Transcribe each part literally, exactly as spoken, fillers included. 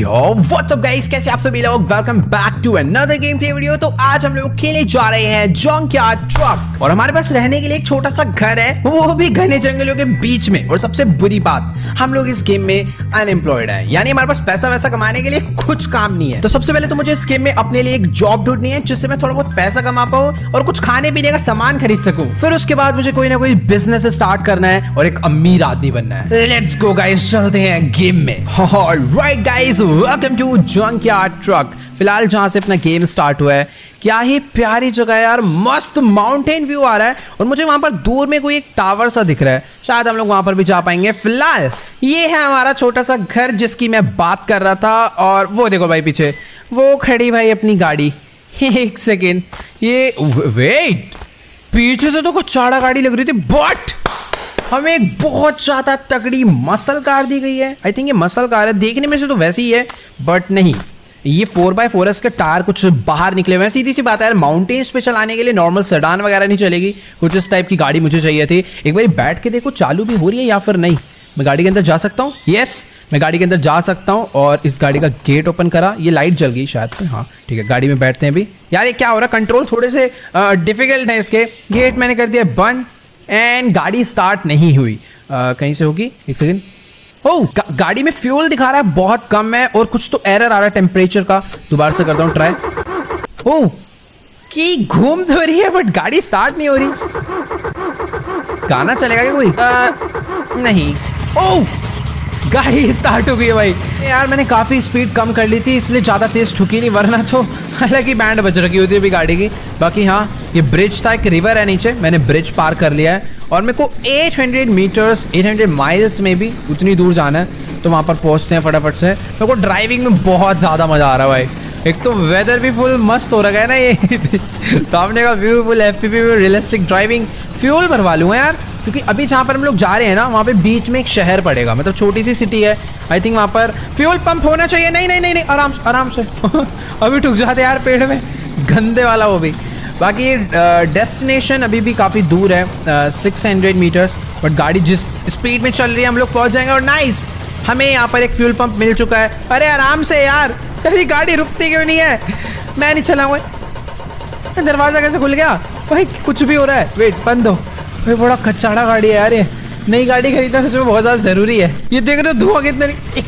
Yo what's up guys, कैसे आप सभी लोग। Welcome back to another game play video. तो आज हम लोग खेलने जा रहे हैं जंकयार्ड ट्रक, और हमारे पास रहने के लिए एक छोटा सा घर है, वो भी घने जंगलों के बीच में। और सबसे बुरी बात, हम लोग इस गेम में अनएम्प्लॉयड है, यानी हमारे पास पैसा वैसा कमाने के लिए कुछ काम नहीं है। तो सबसे पहले तो मुझे इस गेम में अपने लिए एक जॉब ढूंढनी है, जिससे मैं थोड़ा बहुत पैसा कमा पाऊँ और कुछ खाने पीने का सामान खरीद सकूँ। फिर उसके बाद मुझे कोई ना कोई बिजनेस स्टार्ट करना है और एक अमीर आदमी बनना है। लेट्स गो गाइस, चलते हैं गेम में। Alright guys, welcome to junkyard truck. फिलहाल जहां से अपना गेम स्टार्ट हुआ है, क्या ही प्यारी जगह है यार, मस्त माउंटेन व्यू आ रहा है। और मुझे वहां पर दूर में कोई एक टावर सा दिख रहा है, शायद हम लोग वहां पर भी जा पाएंगे। फिलहाल ये है हमारा छोटा सा घर जिसकी मैं बात कर रहा था। और वो देखो भाई, पीछे वो खड़ी भाई अपनी गाड़ी। एक सेकेंड, ये वेट, पीछे से तो कुछ चाड़ा गाड़ी लग रही थी, बट हमें एक बहुत ज़्यादा तगड़ी मसल कार दी गई है। आई थिंक ये मसल कार है, देखने में से तो वैसी ही है, बट नहीं, ये फोर बाय फोर एस के टायर कुछ बाहर निकले हुए हैं। सीधी सी बात है यार, माउंटेन्स पे चलाने के लिए नॉर्मल सेडान वगैरह नहीं चलेगी, कुछ इस टाइप की गाड़ी मुझे चाहिए थी। एक बार बैठ के देखो चालू भी हो रही है या फिर नहीं। मैं गाड़ी के अंदर जा सकता हूँ, येस मैं गाड़ी के अंदर जा सकता हूँ। और इस गाड़ी का गेट ओपन करा, ये लाइट जल गई शायद से, हाँ ठीक है। गाड़ी में बैठते हैं अभी। यार ये क्या हो रहा है, कंट्रोल थोड़े से डिफिकल्ट है इसके। गेट मैंने कर दिया बंद एंड गाड़ी स्टार्ट नहीं हुई। आ, कहीं से होगी, एक सेकेंड। ओह गा, गाड़ी में फ्यूल दिखा रहा है बहुत कम है, और कुछ तो एरर आ रहा है टेम्परेचर का। दोबारा से करता हूँ ट्राई। ओह की घूम तो रही है बट गाड़ी स्टार्ट नहीं हो रही। गाना चलेगा क्या कोई? आ, नहीं। ओह गाड़ी स्टार्ट हो गई है भाई। यार मैंने काफ़ी स्पीड कम कर ली थी, इसलिए ज़्यादा तेज़ ठुकी नहीं, वरना तो हालांकि बैंड बज रखी होती है अभी गाड़ी की। बाकी हाँ, ये ब्रिज था, एक रिवर है नीचे, मैंने ब्रिज पार कर लिया है। और मेरे को eight hundred metres eight hundred miles में भी उतनी दूर जाना है, तो वहाँ पर पहुँचते हैं फटाफट से। मेरे को ड्राइविंग में बहुत ज़्यादा मज़ा आ रहा है भाई। एक तो वेदर भी फुल मस्त हो रखा है ना, ये सामने का व्यू फुल एफ पी पी में रियलिस्टिक ड्राइविंग। फ्यूल भरवा लूँगा यार, क्योंकि अभी जहाँ पर हम लोग जा रहे हैं ना, वहाँ पे बीच में एक शहर पड़ेगा, मतलब छोटी सी सिटी है। आई थिंक वहाँ पर फ्यूल पंप होना चाहिए। नहीं नहीं नहीं नहीं, आराम से आराम से अभी ठुक जाते यार पेड़ में, गंदे वाला वो भी। बाकी डेस्टिनेशन अभी भी काफ़ी दूर है, सिक्स हंड्रेड मीटर्स, बट गाड़ी जिस स्पीड में चल रही है हम लोग पहुँच जाएंगे। और नाइस, हमें यहाँ पर एक फ्यूल पंप मिल चुका है। अरे आराम से यार, अरे गाड़ी रुकती क्यों नहीं है? मैं नहीं चलाऊँगा। दरवाज़ा कैसे खुल गया भाई? कुछ भी हो रहा है, वेट बंद हो। भाई बड़ा कचड़ा गाड़ी है यार, ये नई गाड़ी खरीदना सच में बहुत ज़्यादा ज़रूरी है। ये देख रहे हो धुआं कितना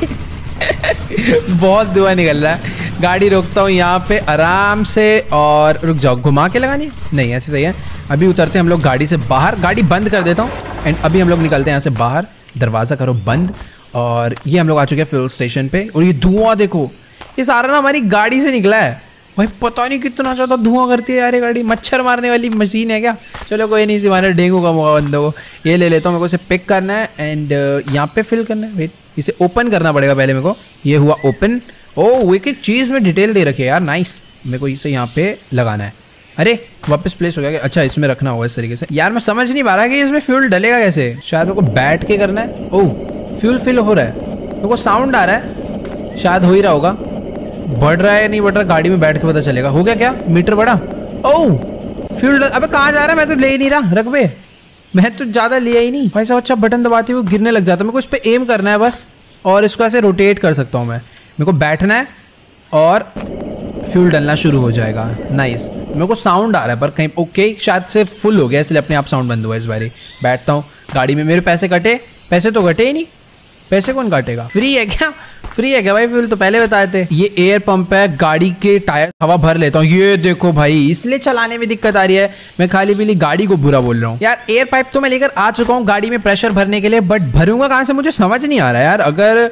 बहुत धुआं निकल रहा है। गाड़ी रोकता हूँ यहाँ पे आराम से, और रुक जाओ, घुमा के लगानी नहीं, ऐसे सही है। अभी उतरते हैं हम लोग गाड़ी से बाहर, गाड़ी बंद कर देता हूँ एंड अभी हम लोग निकलते हैं यहाँ से बाहर। दरवाज़ा करो बंद, और ये हम लोग आ चुके हैं फ्यूल स्टेशन पे। और ये धुआं देखो, ये सारा ना हमारी गाड़ी से निकला है भाई, पता नहीं कितना ज़्यादा धुआं करती है यार ये गाड़ी। मच्छर मारने वाली मशीन है क्या? चलो कोई नहीं, इसी मारे डेंगू का मौका बंदो को। ये ले लेता हूँ, मेरे को इसे पिक करना है एंड यहाँ पे फिल करना है। वेट, इसे ओपन करना पड़ेगा पहले मेरे को। ये हुआ ओपन। ओह एक एक चीज़ में डिटेल दे रखी है यार, नाइस। मेरे को इसे यहाँ पे लगाना है। अरे वापस प्लेस हो गया क्या? अच्छा इसमें रखना होगा इस तरीके से। यार मैं समझ नहीं पा रहा कि इसमें फ्यूल डलेगा कैसे, शायद मेरे को बैठ के करना है। ओह फ्यूल फिल हो रहा है, मेरे को साउंड आ रहा है, शायद हो ही रहा होगा। बढ़ रहा है नहीं बढ़ रहा, गाड़ी में बैठ के पता चलेगा। हो गया क्या? मीटर बढ़ा। ओह फ्यूल, अबे कहाँ जा रहा है? मैं तो ले ही नहीं रहा रकबे, मैं तो ज़्यादा लिया ही नहीं भाई साहब। अच्छा बटन दबाते हुए गिरने लग जाता है, मेरे को इस पर एम करना है बस, और इसको ऐसे रोटेट कर सकता हूँ मैं। मेरे को बैठना है और फ्यूल डलना शुरू हो जाएगा। नाइस, मेरे को साउंड आ रहा है पर कहीं। ओके शायद से फुल हो गया, इसलिए अपने आप साउंड बंद हुआ। इस बारी बैठता हूँ गाड़ी में। मेरे पैसे कटे? पैसे तो कटे ही नहीं, पैसे कौन काटेगा? फ्री है क्या? फ्री है क्या भाई? फ्यूल तो पहले बताए थे। ये एयर पंप है, गाड़ी के टायर हवा भर लेता हूँ। ये देखो भाई, इसलिए चलाने में दिक्कत आ रही है, मैं खाली पीली गाड़ी को बुरा बोल रहा हूँ यार। एयर पाइप तो मैं लेकर आ चुका हूँ गाड़ी में प्रेशर भरने के लिए, बट भरूंगा कहाँ से मुझे समझ नहीं आ रहा यार। अगर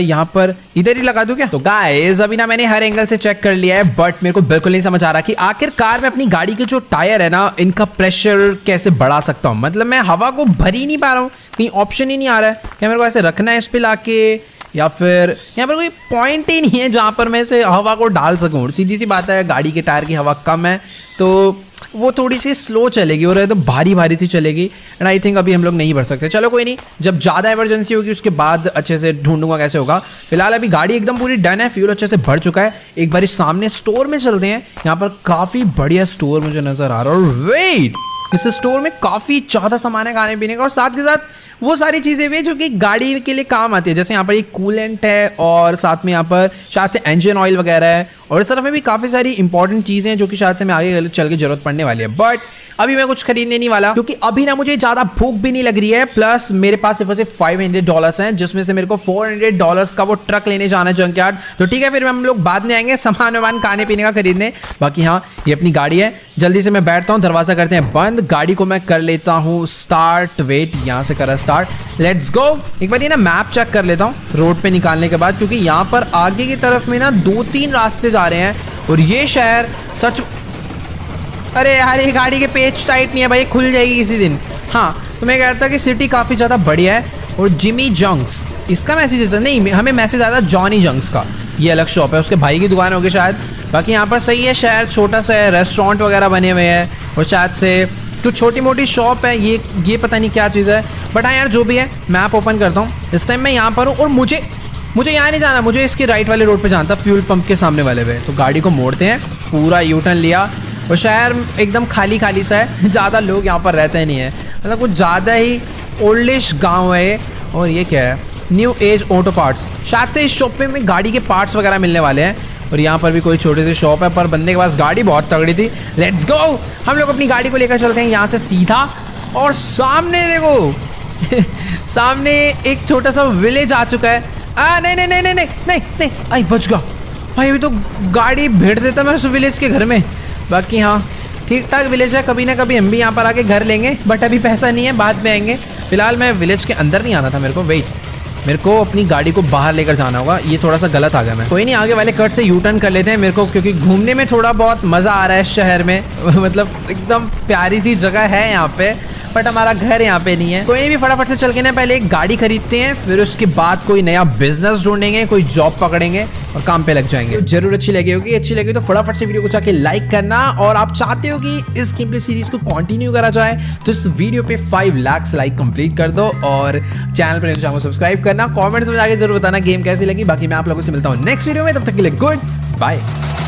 यहाँ पर इधर ही लगा दूँ क्या? तो गाइस अभी ना मैंने हर एंगल से चेक कर लिया है, बट मेरे को बिल्कुल नहीं समझ आ रहा कि आखिरकार मैं अपनी गाड़ी के जो टायर है ना, इनका प्रेशर कैसे बढ़ा सकता हूँ। मतलब मैं हवा को भर ही नहीं पा रहा हूँ, कहीं ऑप्शन ही नहीं आ रहा है। क्या मेरे को ऐसे रखना है इस पे लाके, या फिर यहाँ पर कोई पॉइंट ही नहीं है जहाँ पर मैं इसे हवा को डाल सकूँ। सीधी सी बात है, गाड़ी के टायर की हवा कम है, तो वो थोड़ी सी स्लो चलेगी और तो भारी भारी सी चलेगी। एंड आई थिंक अभी हम लोग नहीं भर सकते। चलो कोई नहीं, जब ज़्यादा इमरजेंसी होगी उसके बाद अच्छे से ढूंढूंगा कैसे होगा। फिलहाल अभी गाड़ी एकदम पूरी डन है, फ्यूल अच्छे से भर चुका है। एक बार सामने स्टोर में चलते हैं, यहाँ पर काफ़ी बढ़िया स्टोर मुझे नज़र आ रहा है। और वेट, इस स्टोर में काफ़ी ज़्यादा सामान है खाने पीने का, और साथ के साथ वो सारी चीज़ें भी हैं जो कि गाड़ी के लिए काम आती है। जैसे यहाँ पर एक कूलेंट है और साथ में यहाँ पर शायद से इंजन ऑयल वगैरह है, और इस तरफ में भी काफ़ी सारी इंपॉर्टेंट चीज़ें हैं जो कि शायद से मैं आगे चल के जरूरत पड़ने वाली है। बट अभी मैं कुछ खरीदने नहीं वाला क्योंकि अभी ना मुझे ज़्यादा भूख भी नहीं लग रही है। प्लस मेरे पास सिर्फ सिर्फ फाइव हंड्रेड डॉलर्स हैं, जिसमें से मेरे को फोर हंड्रेड डॉलर्स का वो ट्रक लेने जाना है जंक यार्ड। तो ठीक है, फिर हम लोग बाद में आएंगे सामान वामान खाने पीने का खरीदने। बाकी हाँ, ये अपनी गाड़ी है, जल्दी से मैं बैठता हूँ, दरवाज़ा करते हैं बंद, गाड़ी को मैं कर लेता हूँ स्टार्ट। वेट, यहाँ से करा स्टार्ट, लेट्स गो। एक बार ये ना मैप चेक कर लेता हूँ रोड पे निकालने के बाद, क्योंकि यहाँ पर आगे की तरफ में ना दो तीन रास्ते जा रहे हैं और ये शहर सच। अरे यार, ये गाड़ी के पेच टाइट नहीं है भाई, खुल जाएगी किसी दिन। हाँ, तो मैं कहता था कि सिटी काफ़ी ज़्यादा बढ़िया है। और जिमी जंक्स, इसका मैसेज देता नहीं, हमें मैसेज आता जॉनी जंक्स का। ये अलग शॉप है, उसके भाई की दुकान होगी शायद। बाकी यहाँ पर सही है, शहर छोटा सा है, रेस्टोरेंट वगैरह बने हुए हैं और शायद से कुछ छोटी मोटी शॉप है। ये ये पता नहीं क्या चीज़ है, बट हाँ यार, जो भी है मैप ओपन करता हूँ। इस टाइम मैं यहाँ पर हूँ और मुझे मुझे यहाँ नहीं जाना, मुझे इसके राइट वाले रोड पे जाना था, फ्यूल पंप के सामने वाले पे। तो गाड़ी को मोड़ते हैं, पूरा यू टर्न लिया, और शहर एकदम खाली खाली सा है, ज़्यादा लोग यहाँ पर रहते नहीं हैं, मतलब कुछ ज़्यादा ही ओल्डिश गाँव है। और ये क्या है, न्यू एज ऑटो पार्ट्स, शायद से इस शॉप पे में गाड़ी के पार्ट्स वगैरह मिलने वाले हैं। और यहाँ पर भी कोई छोटी सी शॉप है, पर बंदे के पास गाड़ी बहुत तगड़ी थी। लेट्स गो, हम लोग अपनी गाड़ी को लेकर चलते हैं यहाँ से सीधा। और सामने देखो सामने एक छोटा सा विलेज आ चुका है। आ नहीं नहीं नहीं नहीं नहीं नहीं नहीं आई बच गया भाई, अभी तो गाड़ी भेड़ देता मैं उस विलेज के घर में। बाकी हाँ, ठीक ठाक विलेज है, कभी ना कभी हम भी यहाँ पर आके घर लेंगे, बट अभी पैसा नहीं है, बाद में आएंगे। फिलहाल मैं विलेज के अंदर नहीं आना था मेरे को, वेट, मेरे को अपनी गाड़ी को बाहर लेकर जाना होगा। ये थोड़ा सा गलत आ गया मैं, कोई नहीं, आगे वाले कट से यू टर्न कर लेते हैं मेरे को, क्योंकि घूमने में थोड़ा बहुत मज़ा आ रहा है शहर में मतलब एकदम प्यारी सी जगह है यहाँ पे, बट हमारा घर यहाँ पे नहीं है। कोई नहीं, भी फटाफट से चल के ना पहले एक गाड़ी खरीदते हैं, फिर उसके बाद कोई नया बिजनेस ढूंढेंगे, कोई जॉब पकड़ेंगे और काम पे लग जाएंगे। तो जरूर अच्छी लगी होगी, अच्छी लगी तो फटाफट से वीडियो को जाके लाइक करना। और आप चाहते हो कि इस गेम प्ले सीरीज को कंटिन्यू करा जाए तो इस वीडियो पे फाइव लाख लाइक कंप्लीट कर दो, और चैनल पर चाहो सब्सक्राइब करना। कॉमेंट्स में जाके जरूर बताना गेम कैसी लगी। बाकी मैं आप लोगों से मिलता हूँ नेक्स्ट वीडियो में, तब तक के लिए गुड बाय।